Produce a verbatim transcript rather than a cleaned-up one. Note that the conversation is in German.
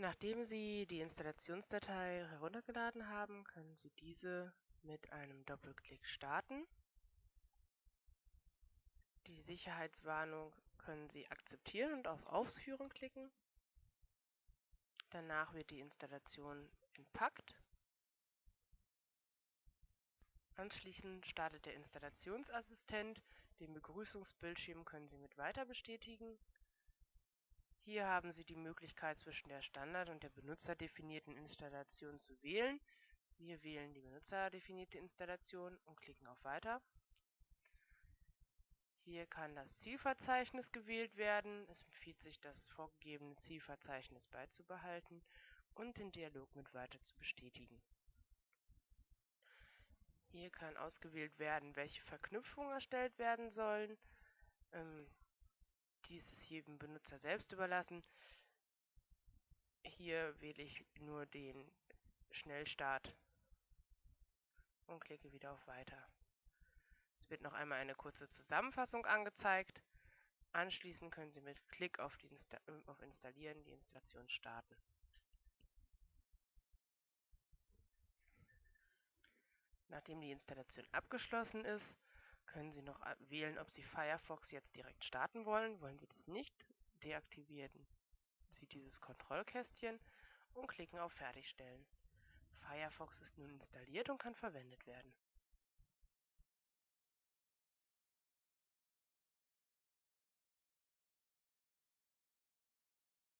Nachdem Sie die Installationsdatei heruntergeladen haben, können Sie diese mit einem Doppelklick starten. Die Sicherheitswarnung können Sie akzeptieren und auf Ausführen klicken. Danach wird die Installation entpackt. Anschließend startet der Installationsassistent. Den Begrüßungsbildschirm können Sie mit Weiter bestätigen. Hier haben Sie die Möglichkeit, zwischen der Standard- und der benutzerdefinierten Installation zu wählen. Wir wählen die benutzerdefinierte Installation und klicken auf Weiter. Hier kann das Zielverzeichnis gewählt werden. Es empfiehlt sich, das vorgegebene Zielverzeichnis beizubehalten und den Dialog mit Weiter zu bestätigen. Hier kann ausgewählt werden, welche Verknüpfungen erstellt werden sollen. Ähm, dies ist jedem Benutzer selbst überlassen. Hier wähle ich nur den Schnellstart und klicke wieder auf Weiter. Es wird noch einmal eine kurze Zusammenfassung angezeigt. Anschließend können Sie mit Klick auf, die Insta- auf Installieren die Installation starten. Nachdem die Installation abgeschlossen ist, können Sie noch wählen, ob Sie Firefox jetzt direkt starten wollen. Wollen Sie das nicht, deaktivieren Sie dieses Kontrollkästchen und klicken auf Fertigstellen. Firefox ist nun installiert und kann verwendet werden.